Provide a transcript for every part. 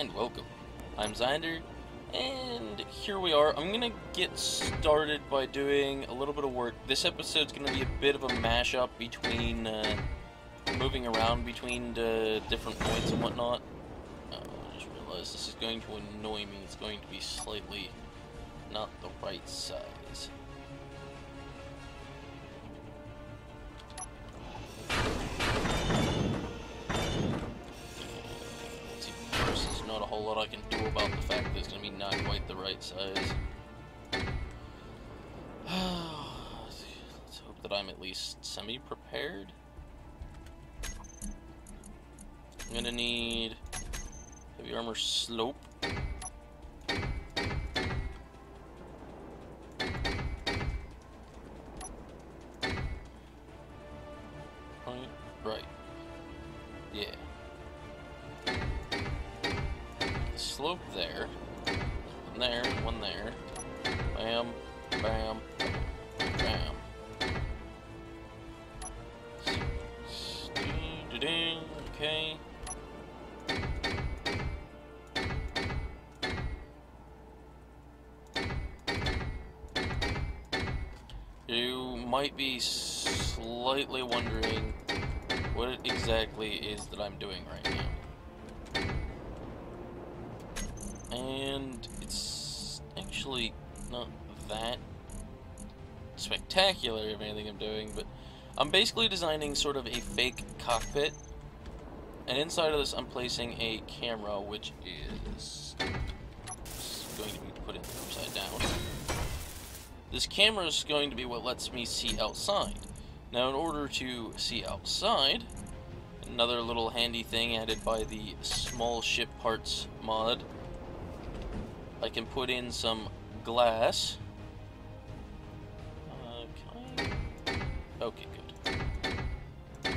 and welcome. I'm Xander, and here we are. I'm gonna get started by doing a little bit of work. This episode's gonna be a bit of a mashup between moving around between the different points and whatnot. I just realized this is going to annoy me. It's going to be slightly not the right size. Not a whole lot I can do about the fact that it's going to be not quite the right size. Let's hope that I'm at least semi-prepared. I'm going to need heavy armor slope. Right. Yeah. Slope there, one there, one there, bam, bam, bam. Okay. You might be slightly wondering what it exactly is that I'm doing right now. And it's actually not that spectacular of anything I'm doing, but I'm basically designing sort of a fake cockpit, and inside of this I'm placing a camera, which is going to be put in upside down. This camera is going to be what lets me see outside. Now, in order to see outside, another little handy thing added by the Small Ship Parts mod, I can put in some glass. Okay, good.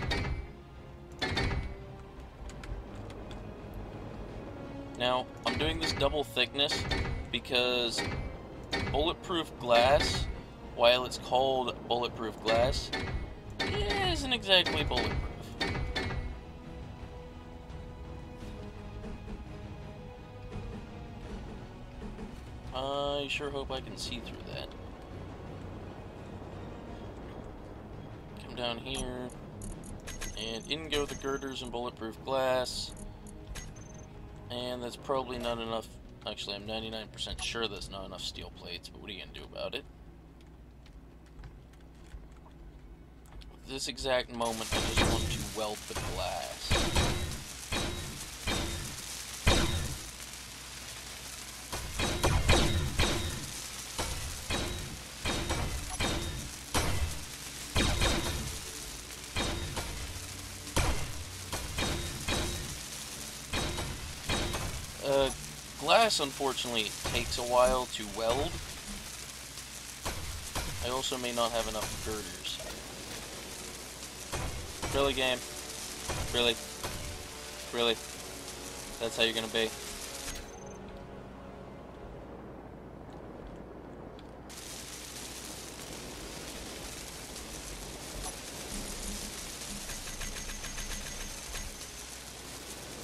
Now, I'm doing this double thickness because bulletproof glass, while it's called bulletproof glass, it isn't exactly bulletproof. I sure hope I can see through that. Come down here, and in go the girders and bulletproof glass. And that's probably not enough. Actually, I'm 99% sure that's not enough steel plates, but what are you gonna do about it? At this exact moment, I just want to weld the glass. Glass, unfortunately, takes a while to weld. I also may not have enough girders. Really, game? Really? Really? That's how you're gonna be?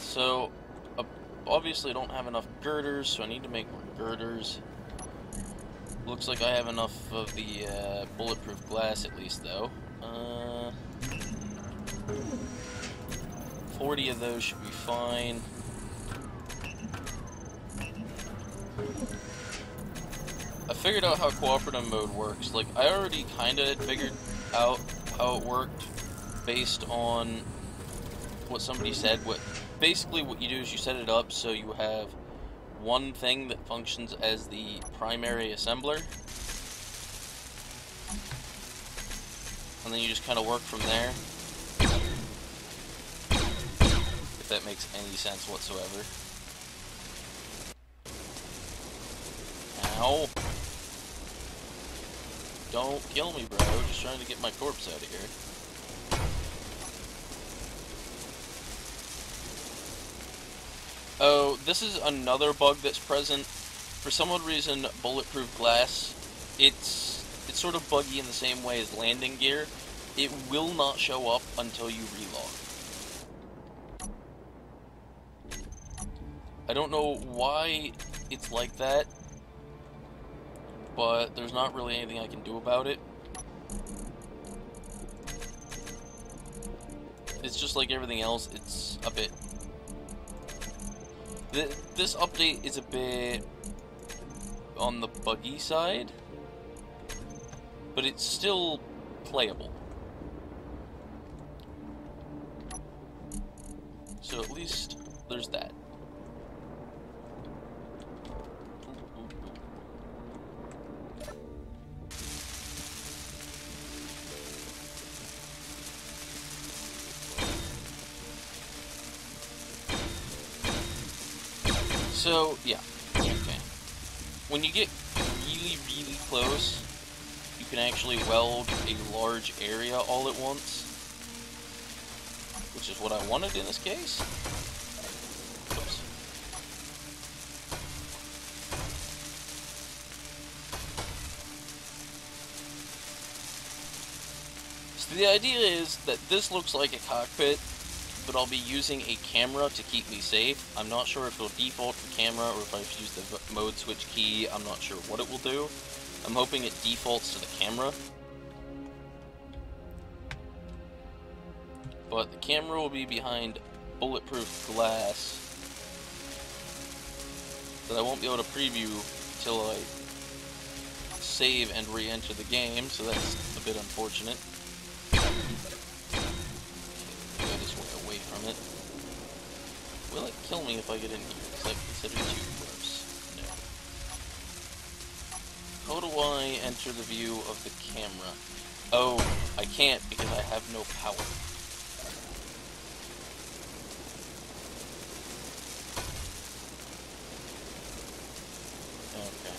So, obviously I don't have enough girders, so I need to make more girders. Looks like I have enough of the bulletproof glass at least, though. 40 of those should be fine. I figured out how cooperative mode works. Like, I already kind of figured out how it worked based on what somebody said. Basically, what you do is you set it up so you have one thing that functions as the primary assembler, and then you just kind of work from there, if that makes any sense whatsoever. Ow! Don't kill me, bro, just trying to get my corpse out of here. Oh, this is another bug that's present. For some odd reason, bulletproof glass, it's sort of buggy in the same way as landing gear. It will not show up until you relog. I don't know why it's like that, but there's not really anything I can do about it. It's just like everything else, it's a bit... This update is a bit on the buggy side, but it's still playable. So at least there's that. So, yeah, okay. When you get really close, you can actually weld a large area all at once, which is what I wanted in this case. Oops. So the idea is that this looks like a cockpit, but I'll be using a camera to keep me safe. I'm not sure if it'll default to camera or if I've used the mode switch key. I'm not sure what it will do. I'm hoping it defaults to the camera. But the camera will be behind bulletproof glass that I won't be able to preview till I save and re-enter the game, so that's a bit unfortunate. It. Will it kill me if I get in here? It's like considered too close. No. How do I enter the view of the camera? Oh, I can't because I have no power. Okay.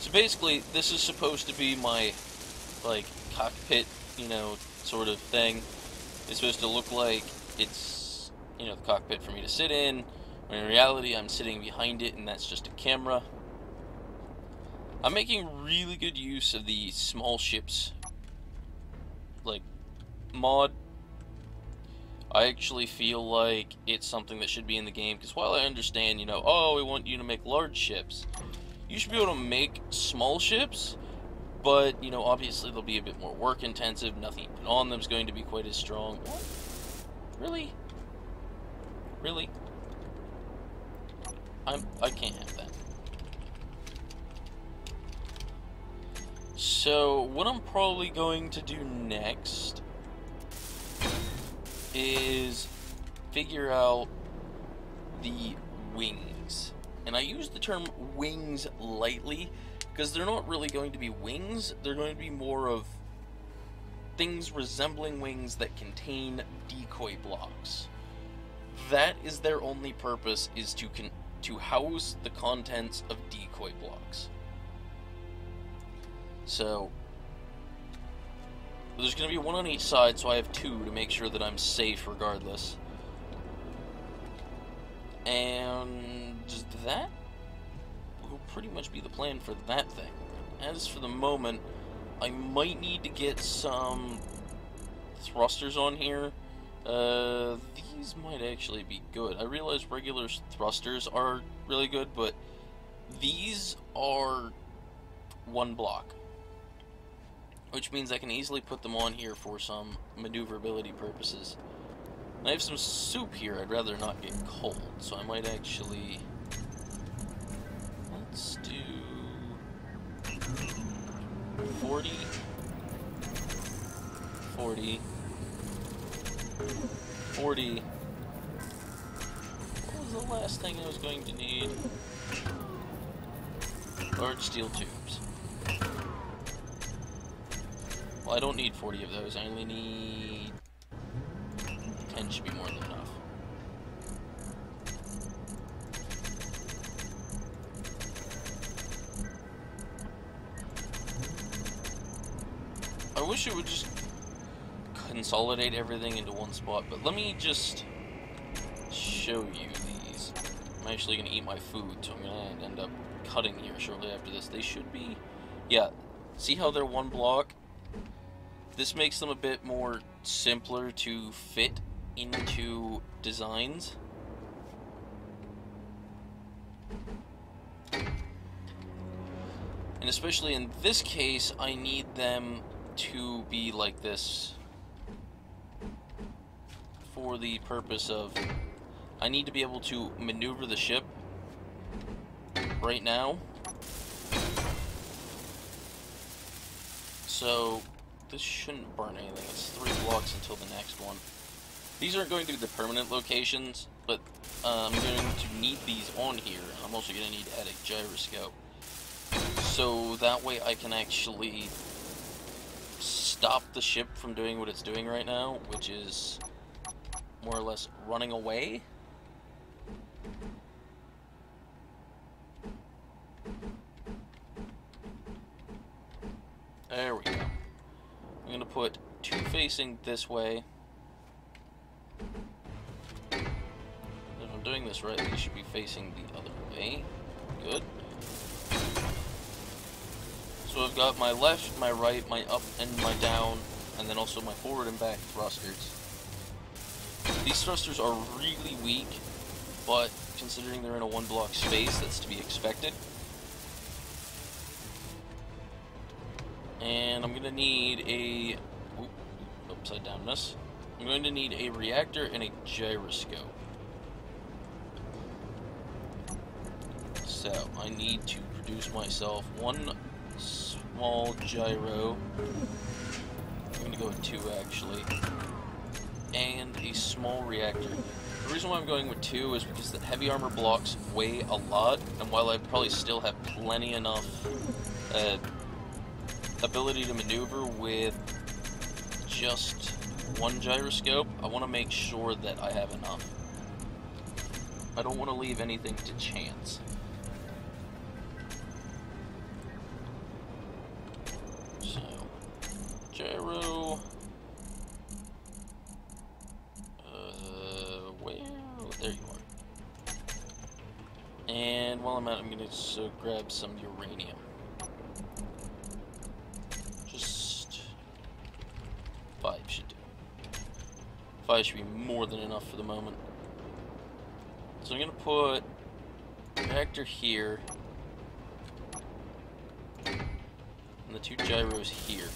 So basically, this is supposed to be my, like, cockpit, you know, sort of thing. It's supposed to look like it's, you know, the cockpit for me to sit in, when in reality I'm sitting behind it and that's just a camera. I'm making really good use of the Small Ships, like, mod. I actually feel like it's something that should be in the game, because while I understand, you know, oh, we want you to make large ships, you should be able to make small ships, but, you know, obviously they'll be a bit more work-intensive. Nothing you put on them is going to be quite as strong. Really? Really? I can't have that. So, what I'm probably going to do next is figure out the wings. And I use the term wings lightly, because they're not really going to be wings, they're going to be more of things resembling wings that contain decoy blocks. That is their only purpose, is to house the contents of decoy blocks. So, there's going to be one on each side, so I have two to make sure that I'm safe regardless. And that will pretty much be the plan for that thing. As for the moment, I might need to get some thrusters on here. These might actually be good. I realize regular thrusters are really good, but these are one block, which means I can easily put them on here for some maneuverability purposes. And I have some soup here. I'd rather not get cold, so I might actually... Let's do 40. What was the last thing I was going to need? Large steel tubes. Well, I don't need 40 of those. I only need 10, should be more than enough. I wish it would just consolidate everything into one spot, but let me just show you these. I'm actually going to eat my food, so I'm going to end up cutting here shortly after this. They should be... Yeah, see how they're one block? This makes them a bit more simpler to fit into designs. And especially in this case, I need them to be like this for the purpose of, I need to be able to maneuver the ship right now. So this shouldn't burn anything. It's 3 blocks until the next one. These aren't going to be the permanent locations, but I'm going to need these on here. I'm also going to need to add a gyroscope. So that way I can actually stop the ship from doing what it's doing right now, which is more or less running away. There we go. I'm going to put 2 facing this way. If I'm doing this right, these should be facing the other way. Good. So I've got my left, my right, my up and my down, and then also my forward and back thrusters. These thrusters are really weak, but considering they're in a 1-block space, that's to be expected. And I'm going to need a... upside downness. I'm going to need a reactor and a gyroscope. So, I need to produce myself 1... small gyro. I'm gonna go with 2 actually, and a small reactor. The reason why I'm going with 2 is because the heavy armor blocks weigh a lot, and while I probably still have plenty enough ability to maneuver with just 1 gyroscope, I want to make sure that I have enough. I don't want to leave anything to chance. Gyro, where? Oh, there you are. And while I'm at it, I'm gonna just grab some uranium. Just 5 should do. 5 should be more than enough for the moment. So I'm gonna put the reactor here, and the 2 gyros here.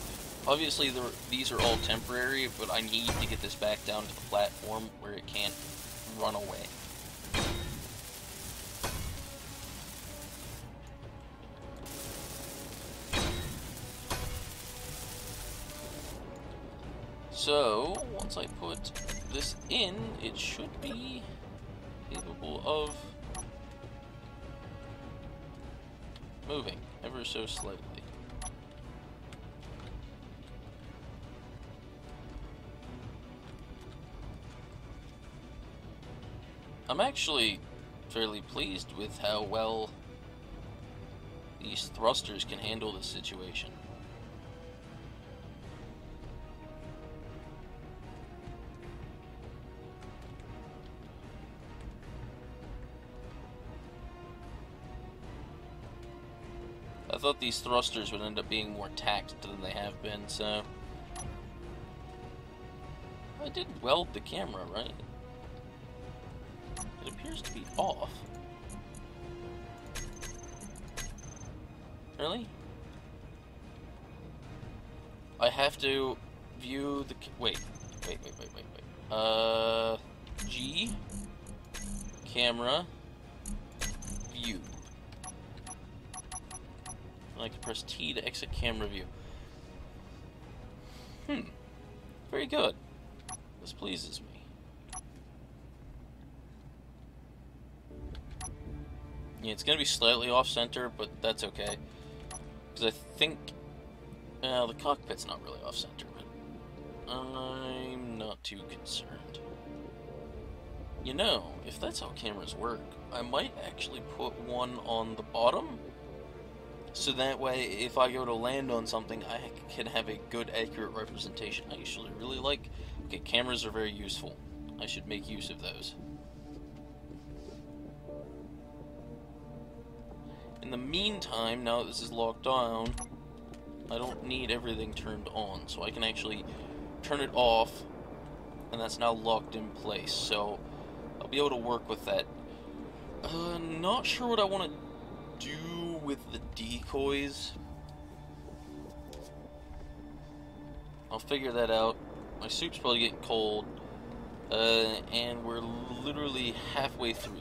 Obviously, these are all temporary, but I need to get this back down to the platform where it can't run away. So, once I put this in, it should be capable of moving ever so slightly. I'm actually fairly pleased with how well these thrusters can handle this situation. I thought these thrusters would end up being more taxed than they have been, so... I did weld the camera, right? It appears to be off. Really? I have to view the... Wait. G. Camera. View. I can press T to exit camera view. Very good. This pleases me. Yeah, it's going to be slightly off-center, but that's okay. Because I think... the cockpit's not really off-center, but I'm not too concerned. You know, if that's how cameras work, I might actually put one on the bottom. So that way, if I go to land on something, I can have a good, accurate representation. I usually really like... Okay, cameras are very useful. I should make use of those. In the meantime, now that this is locked down, I don't need everything turned on, so I can actually turn it off, and that's now locked in place, so I'll be able to work with that. Not sure what I want to do with the decoys. I'll figure that out. My soup's probably getting cold, and we're literally halfway through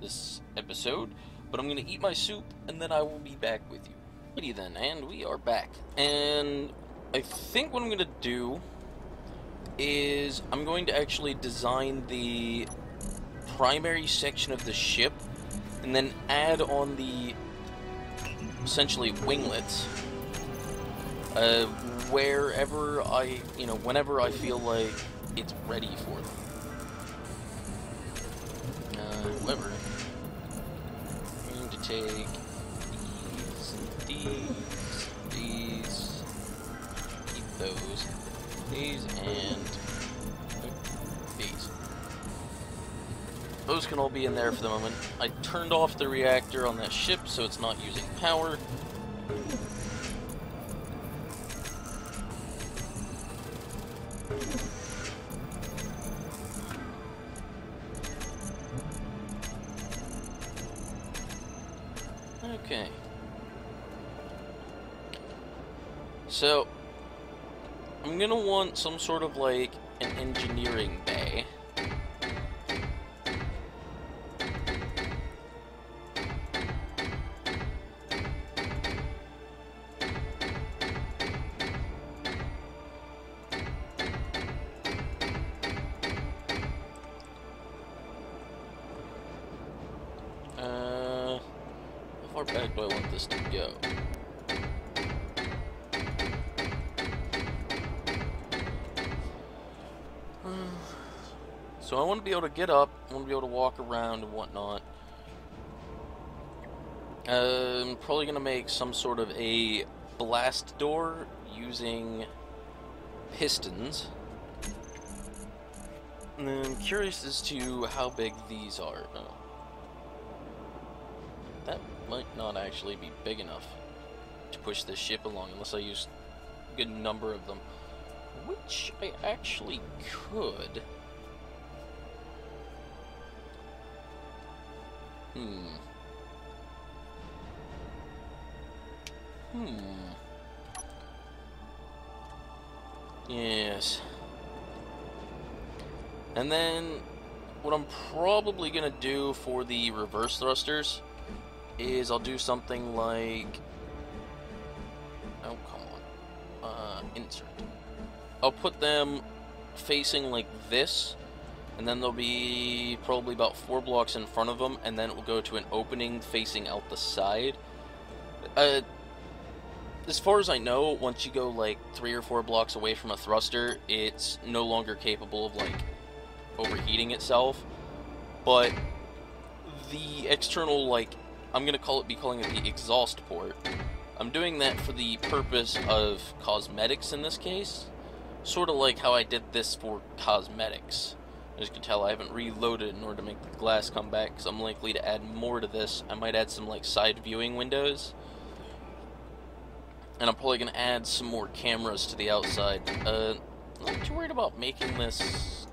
this episode, but I'm going to eat my soup, and then I will be back with you. Alrighty then, and we are back, and I think what I'm going to do is I'm going to actually design the primary section of the ship, and then add on the, essentially, winglets, wherever I, whenever I feel like it's ready for them. However, I'm going to take these, keep those, these, and these. Those can all be in there for the moment. I turned off the reactor on that ship, so it's not using power. Okay. So, I'm gonna want some sort of, like, an engineering bay. How far back do I want this to go? So I want to be able to get up, I want to be able to walk around and whatnot. I'm probably going to make some sort of a blast door using pistons. And I'm curious as to how big these are. Oh. That might not actually be big enough to push this ship along unless I use a good number of them. Which I actually could. Yes. And then, what I'm probably gonna do for the reverse thrusters is I'll do something like... oh, come on. Insert. I'll put them facing like this, and then they'll be probably about 4 blocks in front of them, and then it will go to an opening facing out the side. As far as I know, once you go like 3 or 4 blocks away from a thruster, it's no longer capable of like overheating itself. But the external, like, I'm gonna be calling it the exhaust port. I'm doing that for the purpose of cosmetics in this case, sort of like how I did this for cosmetics. As you can tell, I haven't reloaded in order to make the glass come back, because I'm likely to add more to this. I might add some, like, side viewing windows. And I'm probably going to add some more cameras to the outside. Not too worried about making this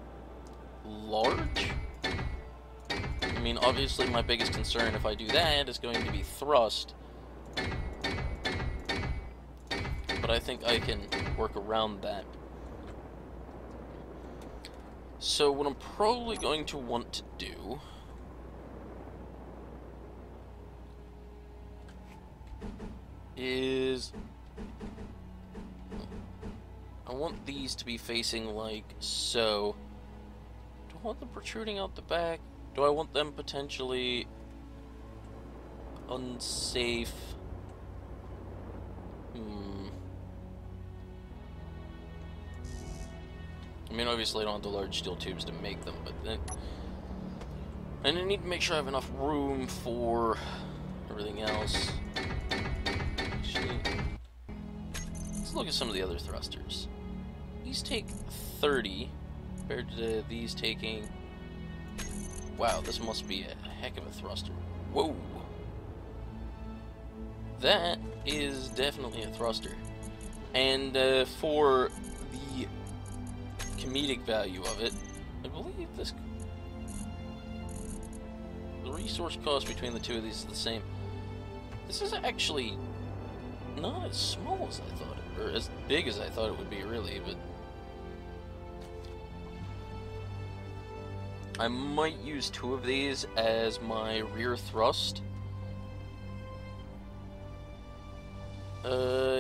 large. I mean, obviously my biggest concern if I do that is going to be thrust. But I think I can work around that. So what I'm probably going to want to do is I want these to be facing like so. Do I want them protruding out the back? Do I want them potentially unsafe? I mean, obviously I don't have the large steel tubes to make them, but then... and I need to make sure I have enough room for everything else. Actually, let's look at some of the other thrusters. These take 30, compared to these taking... wow, this must be a heck of a thruster. Whoa! that is definitely a thruster. And for the comedic value of it, I believe this, the resource cost between the two of these is the same. This is actually not as small as I thought, or as big as I thought it would be, really, but I might use two of these as my rear thrust.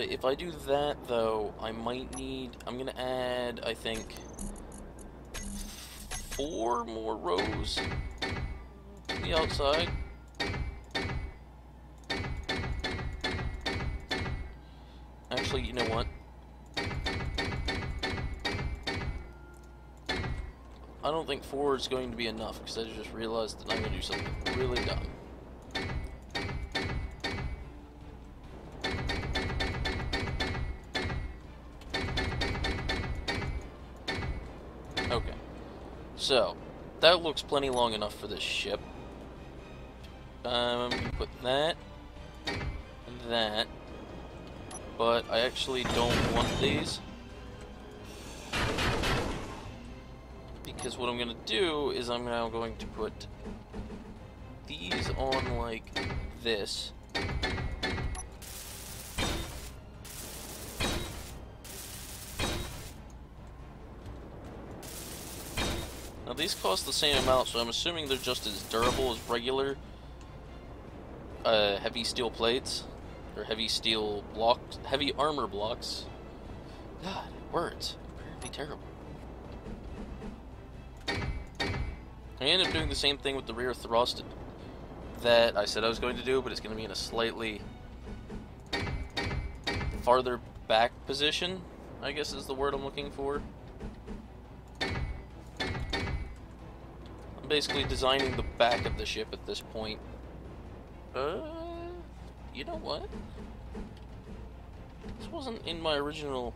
If I do that, though, I might need... I'm gonna add, I think, 4 more rows on the outside. Actually, you know what? I don't think 4 is going to be enough, because I just realized that I'm going to do something really dumb. Okay. So, that looks plenty long enough for this ship. I'm going to put that, and that, but I actually don't want these. Because what I'm going to do is I'm now going to put these on like this. Now these cost the same amount, so I'm assuming they're just as durable as regular heavy steel plates. Or heavy steel blocks, heavy armor blocks. God, words. Apparently terrible. I ended up doing the same thing with the rear thrust that I said I was going to do, but it's going to be in a slightly farther back position, I guess is the word I'm looking for. I'm basically designing the back of the ship at this point. You know what? This wasn't in my original...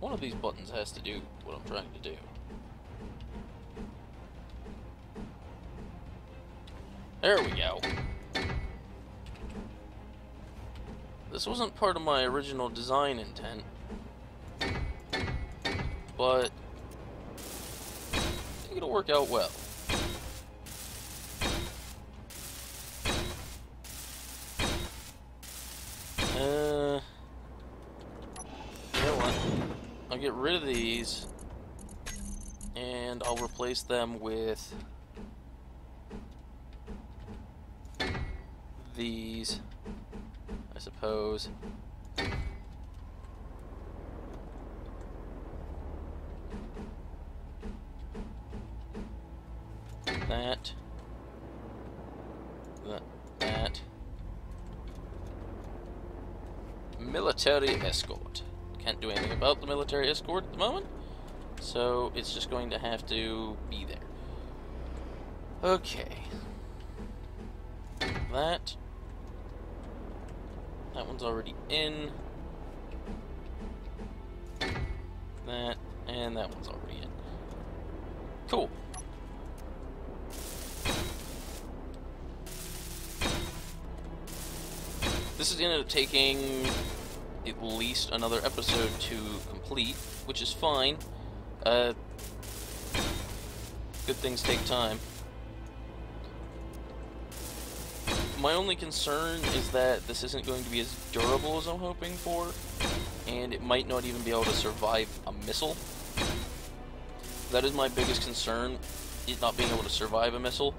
One of these buttons has to do what I'm trying to do. There we go. This wasn't part of my original design intent, but I think it'll work out well. You know what? I'll get rid of these, and I'll replace them with these, I suppose. That. Military escort. Can't do anything about the military escort at the moment, so it's just going to have to be there. Okay. That. That one's already in. That, and that one's already in. Cool. This is ended up taking at least another episode to complete, which is fine. Good things take time. My only concern is that this isn't going to be as durable as I'm hoping for, and it might not even be able to survive a missile. That is my biggest concern, it not being able to survive a missile,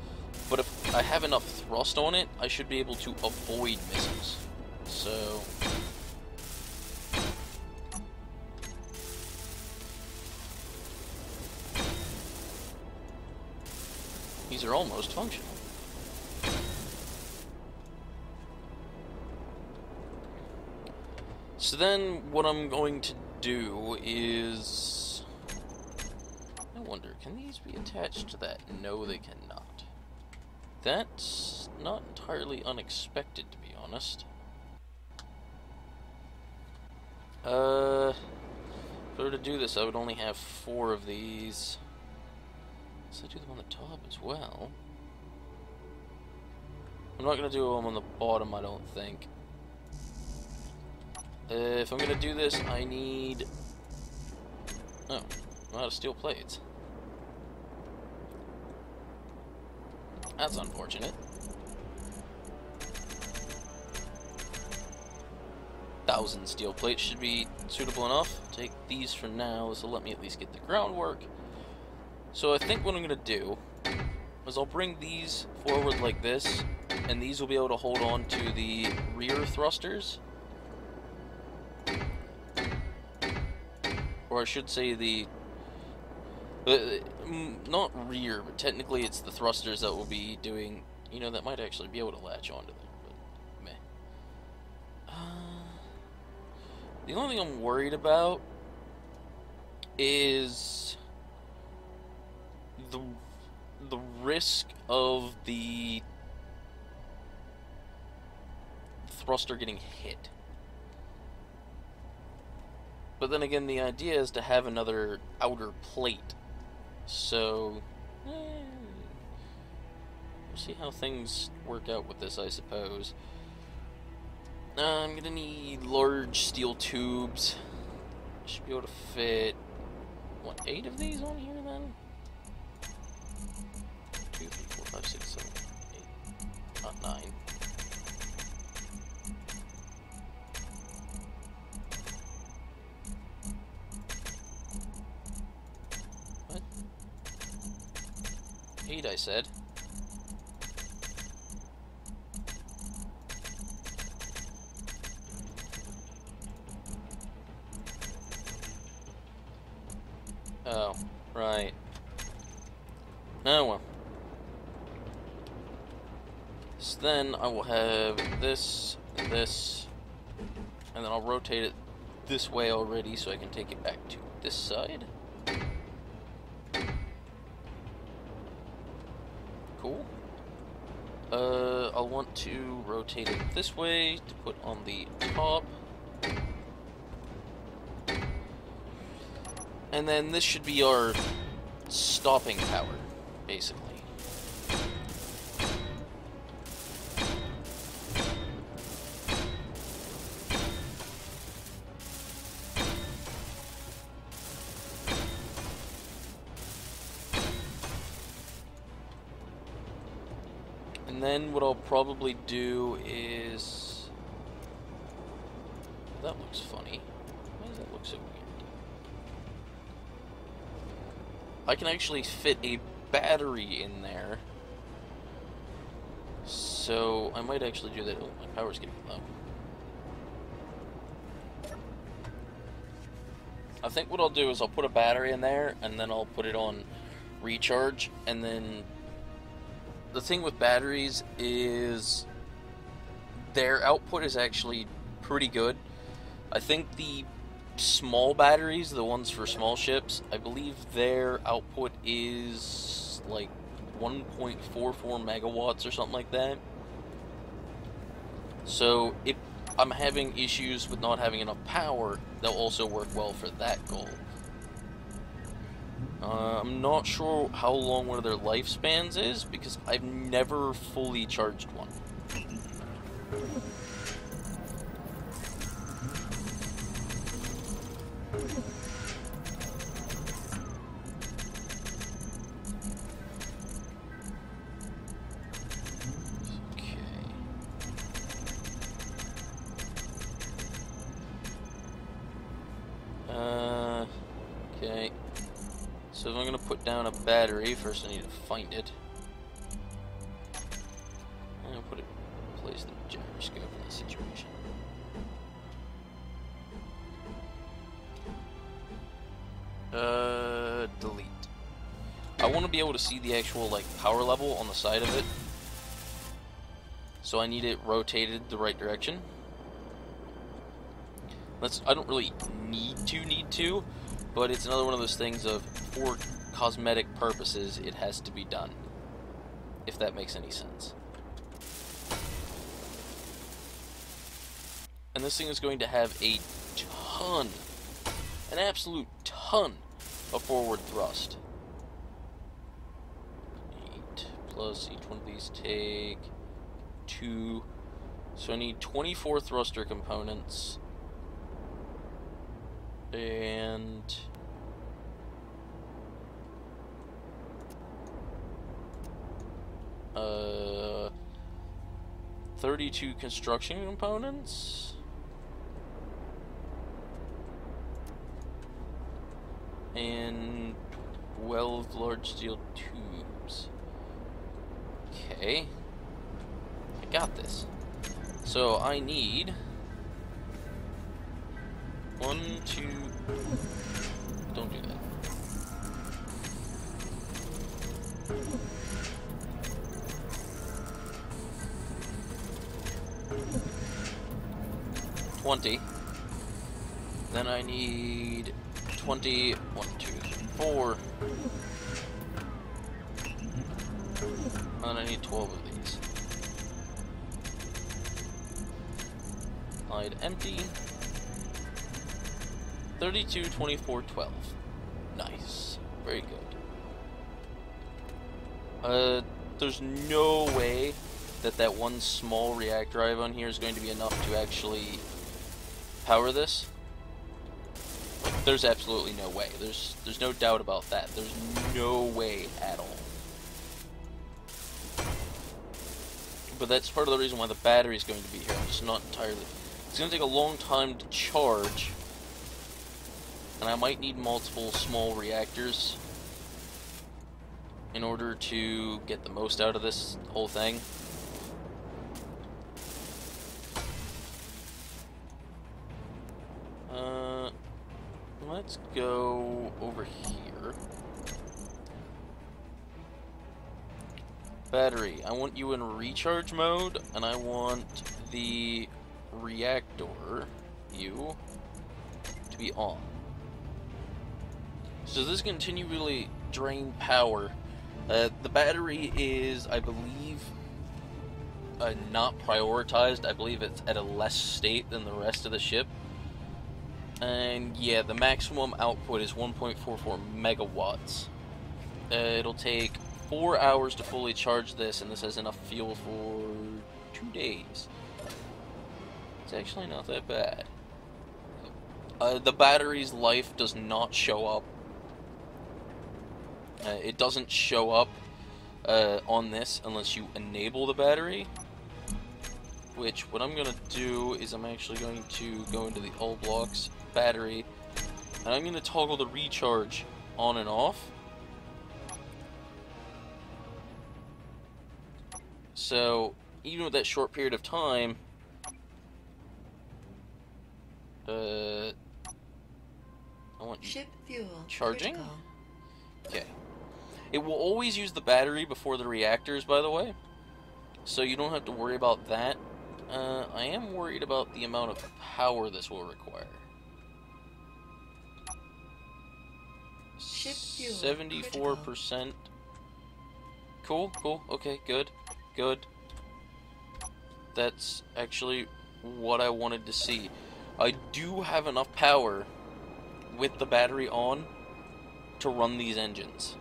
but if I have enough thrust on it, I should be able to avoid missiles. So... these are almost functional. So then, what I'm going to do is... I wonder, can these be attached to that? No, they cannot. That's not entirely unexpected, to be honest. If I were to do this, I would only have 4 of these. So I do them on the top as well. I'm not going to do them on the bottom, I don't think. If I'm going to do this, I need... Oh, I'm out of steel plates. That's unfortunate. A 1,000 steel plates should be suitable enough. Take these for now, so let me at least get the groundwork. So I think what I'm going to do is I'll bring these forward like this, and these will be able to hold on to the rear thrusters. Or I should say the... not rear, but technically it's the thrusters that will be doing... You know, that might actually be able to latch onto them, but meh. The only thing I'm worried about is... the risk of the thruster getting hit. But then again, the idea is to have another outer plate. So, we'll see how things work out with this, I suppose. I'm gonna need large steel tubes. I should be able to fit, what, 8 of these on here then? 2, 3, 4, 5, 6, 7, 8, not 9. What? 8, I said. Oh, right. Oh well. So then I will have this, and this, and then I'll rotate it this way already so I can take it back to this side. Cool. I'll want to rotate it this way to put on the top. And then this should be our stopping tower, basically. And then what I'll probably do is... That looks funny. Why does that look so weird? I can actually fit a battery in there. So I might actually do that. Oh, my power's getting low. I think what I'll do is I'll put a battery in there, and then I'll put it on recharge, and then... The thing with batteries is... Their output is actually pretty good. I think the... small batteries, the ones for small ships, I believe their output is like 1.44 megawatts or something like that. So if I'm having issues with not having enough power, they'll also work well for that goal. I'm not sure how long one of their lifespans is because I've never fully charged one. Okay, so if I'm going to put down a battery, first I need to find it. And I'll put it, place the gyroscope in this situation. Delete. I want to be able to see the actual, like, power level on the side of it. So I need it rotated the right direction. I don't really need to, but it's another one of those things of, for cosmetic purposes, it has to be done. If that makes any sense. And this thing is going to have a ton, an absolute ton, of forward thrust. 8 plus each one of these take two. So I need 24 thruster components. And uh, 32 construction components. And 12 large steel tubes. Okay. I got this. So I need 1, 2, don't do that. Then I need 20, 1, 2, 3, 4. And I need 12 of these. Slide empty. 32, 24, 12. Nice. Very good. There's no way that that one small react drive on here is going to be enough to actually power this. Like, there's absolutely no way. There's no doubt about that. There's no way at all. But that's part of the reason why the battery is going to be here. I'm just not entirely... It's going to take a long time to charge. And I might need multiple small reactors in order to get the most out of this whole thing. Let's go over here. Battery, I want you in recharge mode, and I want the reactor, you, to be on. So this continually drains power. The battery is, I believe, not prioritized. I believe it's at a less state than the rest of the ship. And yeah, the maximum output is 1.44 megawatts. It'll take 4 hours to fully charge this, and this has enough fuel for 2 days. It's actually not that bad. The battery's life does not show up. It doesn't show up on this unless you enable the battery, which what I'm going to do is I'm actually going to go into the all blocks battery, and I'm going to toggle the recharge on and off. So even with that short period of time, I want ship fuel charging. Okay. It will always use the battery before the reactors, by the way, so you don't have to worry about that. I am worried about the amount of power this will require. Ship fuel 74%. Cool, cool, okay, good, good. That's actually what I wanted to see. I do have enough power with the battery on to run these engines.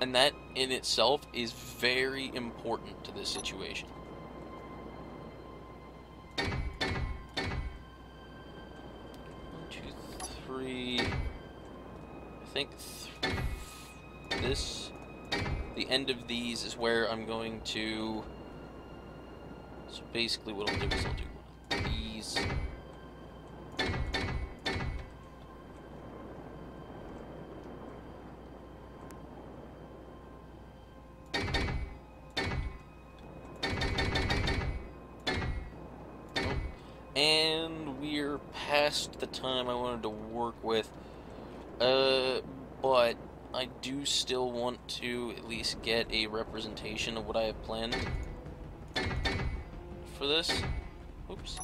And that in itself is very important to this situation. One, two, three. I think this, the end of these is where I'm going to. So basically, what I'll do is I'll do one of these. And we're past the time I wanted to work with, but I do still want to at least get a representation of what I have planned for this. Oops.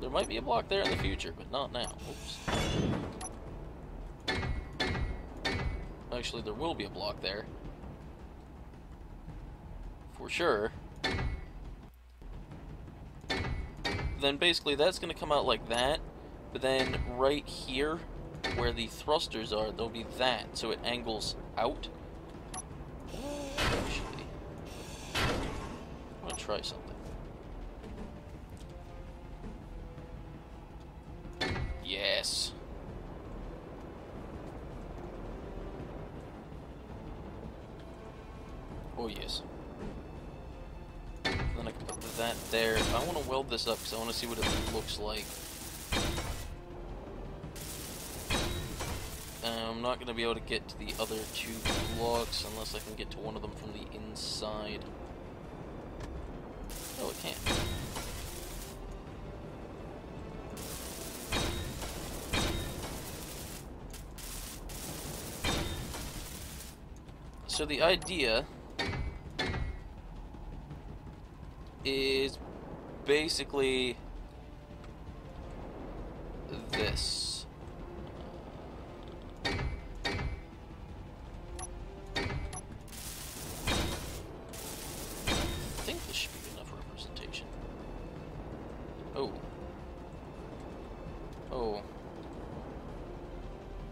There might be a block there in the future, but not now. Oops. Actually, there will be a block there. For sure. Then basically that's going to come out like that, but then right here where the thrusters are, there'll be that, so it angles out. Actually, try something. Yes. Oh yes. And then I can put that there. I want to weld this up because I want to see what it looks like. I'm not going to be able to get to the other two blocks unless I can get to one of them from the inside. Oh, it can't. So the idea is basically this.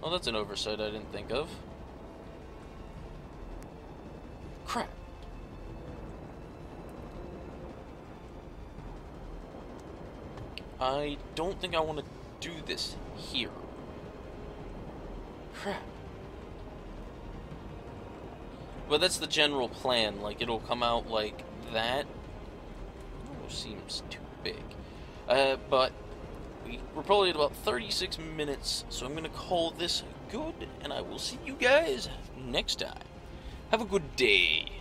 Well, that's an oversight I didn't think of. Crap. I don't think I want to do this here. Crap. But that's the general plan. Like, it'll come out like that. Oh, seems too big. But... we're probably at about 36 minutes, so I'm going to call this good, and I will see you guys next time. Have a good day.